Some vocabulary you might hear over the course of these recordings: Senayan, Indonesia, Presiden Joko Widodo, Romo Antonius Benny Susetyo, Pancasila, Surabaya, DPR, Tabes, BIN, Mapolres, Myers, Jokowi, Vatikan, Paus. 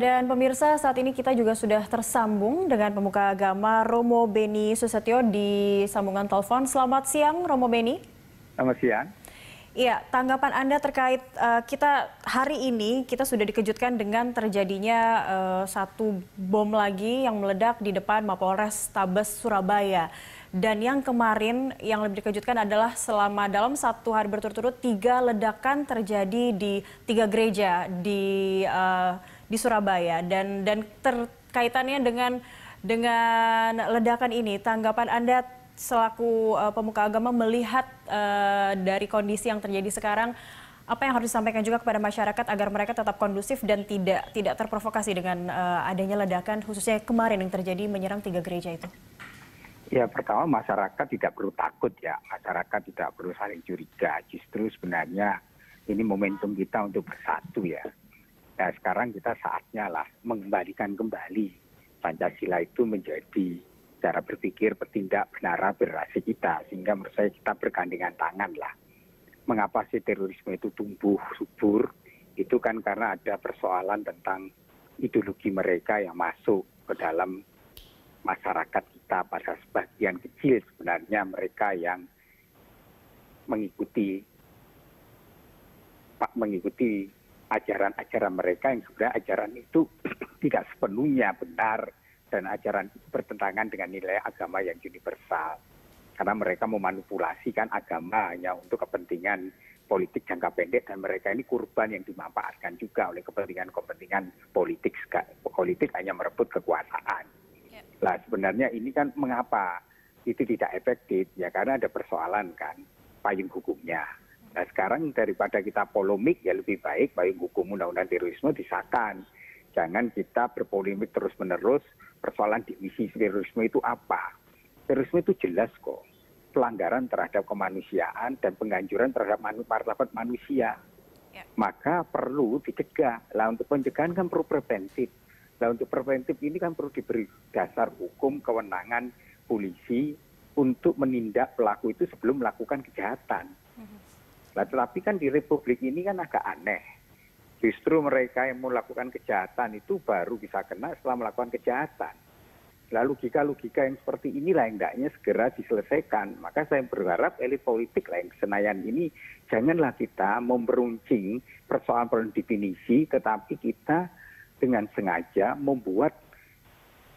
Dan pemirsa, saat ini kita juga sudah tersambung dengan pemuka agama Romo Benny Susetyo di sambungan telepon. Selamat siang, Romo Benny. Selamat siang. Iya, tanggapan Anda terkait kita hari ini kita sudah dikejutkan dengan terjadinya satu bom lagi yang meledak di depan Mapolres Tabes, Surabaya. Dan yang kemarin yang lebih dikejutkan adalah selama dalam satu hari berturut-turut 3 ledakan terjadi di 3 gereja di Surabaya dan terkaitannya dengan ledakan ini, tanggapan Anda selaku pemuka agama melihat dari kondisi yang terjadi sekarang, apa yang harus disampaikan juga kepada masyarakat agar mereka tetap kondusif dan tidak terprovokasi dengan adanya ledakan khususnya kemarin yang terjadi menyerang 3 gereja itu? Ya, pertama masyarakat tidak perlu takut ya, masyarakat tidak perlu saling curiga, justru sebenarnya ini momentum kita untuk bersatu ya. Nah, sekarang kita saatnya lah mengembalikan kembali Pancasila itu menjadi cara berpikir, bertindak, benar berarti kita. Sehingga menurut saya kita bergandengan tangan lah. Mengapa sih terorisme itu tumbuh subur? Itu kan karena ada persoalan tentang ideologi mereka yang masuk ke dalam masyarakat kita. Pada sebagian kecil sebenarnya mereka yang mengikuti ajaran-ajaran mereka yang sebenarnya ajaran itu tidak sepenuhnya benar dan ajaran itu bertentangan dengan nilai agama yang universal. Karena mereka memanipulasikan agama hanya untuk kepentingan politik jangka pendek dan mereka ini kurban yang dimanfaatkan juga oleh kepentingan-kepentingan politik. Politik hanya merebut kekuasaan. Lah sebenarnya ini kan mengapa itu tidak efektif? Ya karena ada persoalan kan payung hukumnya. Nah sekarang daripada kita polemik ya lebih baik payung hukum undang-undang terorisme disahkan. Jangan kita berpolemik terus-menerus persoalan definisi terorisme itu apa. Terorisme itu jelas kok. Pelanggaran terhadap kemanusiaan dan penghancuran terhadap martabat manusia. Ya. Maka perlu dicegah. Lah untuk pencegahan kan perlu preventif. Lah untuk preventif ini kan perlu diberi dasar hukum kewenangan polisi untuk menindak pelaku itu sebelum melakukan kejahatan. Nah, tetapi kan di Republik ini kan agak aneh. Justru mereka yang melakukan kejahatan itu baru bisa kena setelah melakukan kejahatan. Nah, logika-logika yang seperti inilah yang hendaknya segera diselesaikan. Maka saya berharap elit politik lah yang Senayan ini janganlah kita memperuncing persoalan definisi, tetapi kita dengan sengaja membuat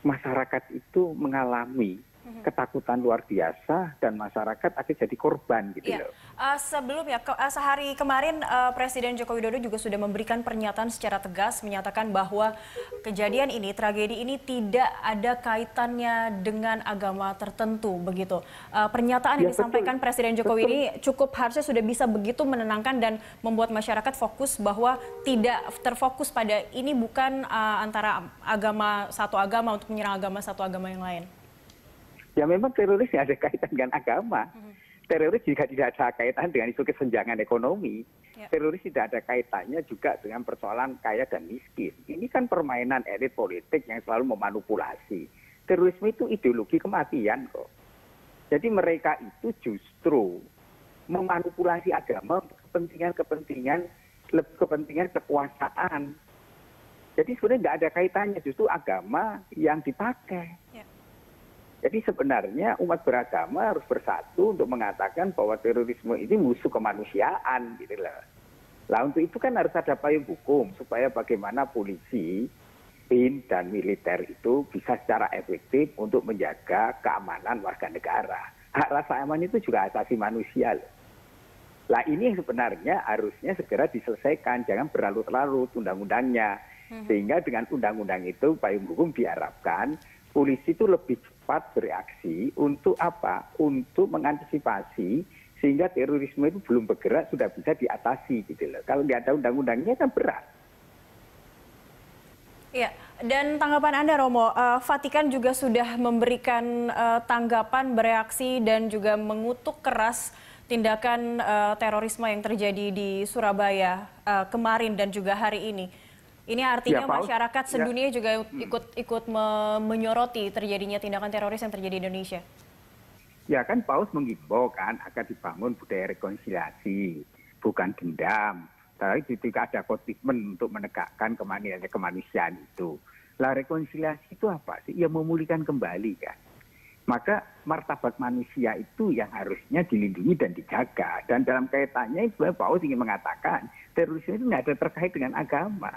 masyarakat itu mengalami ketakutan luar biasa dan masyarakat akan jadi korban gitu ya. Loh. Sebelumnya sehari kemarin Presiden Joko Widodo juga sudah memberikan pernyataan secara tegas menyatakan bahwa kejadian ini, tragedi ini tidak ada kaitannya dengan agama tertentu begitu. Pernyataan yang disampaikan betul, Presiden Jokowi betul. Ini cukup harusnya sudah bisa begitu menenangkan dan membuat masyarakat fokus bahwa tidak terfokus pada ini bukan antara agama satu agama untuk menyerang agama satu agama yang lain. Ya memang teroris tidak ada kaitan dengan agama. Teroris juga tidak ada kaitan dengan isu kesenjangan ekonomi. Teroris tidak ada kaitannya juga dengan persoalan kaya dan miskin. Ini kan permainan elit politik yang selalu memanipulasi. Terorisme itu ideologi kematian kok. Jadi mereka itu justru memanipulasi agama untuk kepentingan kekuasaan. Jadi sebenarnya tidak ada kaitannya, justru agama yang dipakai. Jadi sebenarnya umat beragama harus bersatu untuk mengatakan bahwa terorisme ini musuh kemanusiaan, gitu lah. Lah untuk itu kan harus ada payung hukum supaya bagaimana polisi, BIN dan militer itu bisa secara efektif untuk menjaga keamanan warga negara. Hak rasa aman itu juga asasi manusia loh. Lah ini yang sebenarnya harusnya segera diselesaikan, jangan berlarut-larut undang-undangnya. Sehingga dengan undang-undang itu payung hukum diharapkan polisi itu lebih cepat bereaksi untuk apa? Untuk mengantisipasi sehingga terorisme itu belum bergerak sudah bisa diatasi gitu loh. Kalau nggak ada undang-undangnya kan berat. Iya. Dan tanggapan Anda Romo, Vatikan juga sudah memberikan tanggapan bereaksi dan juga mengutuk keras tindakan terorisme yang terjadi di Surabaya kemarin dan juga hari ini. Ini artinya ya, Paus, masyarakat sedunia ya, juga ikut menyoroti terjadinya tindakan teroris yang terjadi di Indonesia. Ya kan Paus menghimbau kan agar dibangun budaya rekonsiliasi, bukan dendam, Tapi ketika ada komitmen untuk menegakkan kemanusiaan itu. Lah rekonsiliasi itu apa sih? Ya memulihkan kembali kan. Maka martabat manusia itu yang harusnya dilindungi dan dijaga. Dan dalam kaitannya sebenarnya Paus ingin mengatakan terorisme itu tidak ada terkait dengan agama.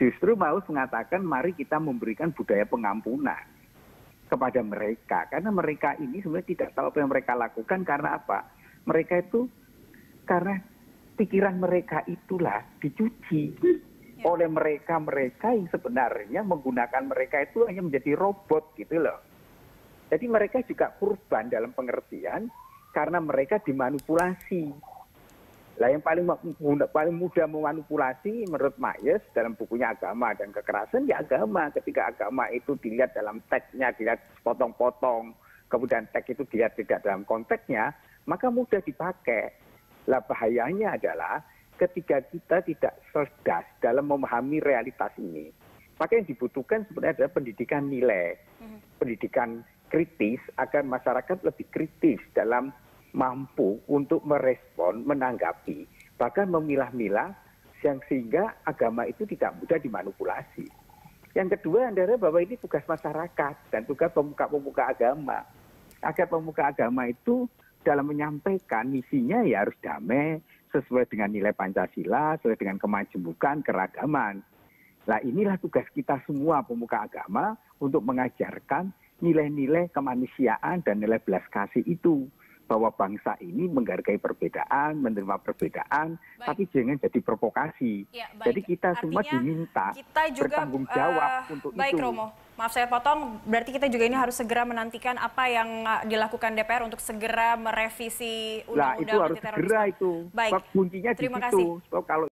Justru Paus mengatakan mari kita memberikan budaya pengampunan kepada mereka. Karena mereka ini sebenarnya tidak tahu apa yang mereka lakukan karena apa. Mereka itu karena pikiran mereka itulah dicuci oleh mereka-mereka yang sebenarnya menggunakan mereka itu hanya menjadi robot gitu loh. Jadi mereka juga kurban dalam pengertian karena mereka dimanipulasi. Nah, yang paling mudah memanipulasi menurut Myers dalam bukunya Agama dan Kekerasan ya agama. Ketika agama itu dilihat dalam teksnya, dilihat potong-potong, kemudian teks itu dilihat tidak dalam konteksnya, maka mudah dipakai. Lah bahayanya adalah ketika kita tidak cerdas dalam memahami realitas ini, maka yang dibutuhkan sebenarnya adalah pendidikan nilai, pendidikan kritis agar masyarakat lebih kritis dalam mampu untuk merespon, menanggapi, bahkan memilah-milah yang sehingga agama itu tidak mudah dimanipulasi. Yang kedua adalah bahwa ini tugas masyarakat dan tugas pemuka-pemuka agama. Agar pemuka agama itu dalam menyampaikan misinya ya harus damai, sesuai dengan nilai Pancasila, sesuai dengan kemajemukan, keragaman. Nah inilah tugas kita semua pemuka agama untuk mengajarkan nilai-nilai kemanusiaan dan nilai belas kasih itu. Bahwa bangsa ini menghargai perbedaan, menerima perbedaan, baik. Tapi jangan jadi provokasi. Ya, jadi kita semua diminta kita juga bertanggung jawab untuk baik, itu. Baik Romo, maaf saya potong, berarti kita juga ini harus segera menantikan apa yang dilakukan DPR untuk segera merevisi undang-undang anti terorisme. Itu harus segera itu. Baik, kuncinya di situ. Terima kasih. So, kalau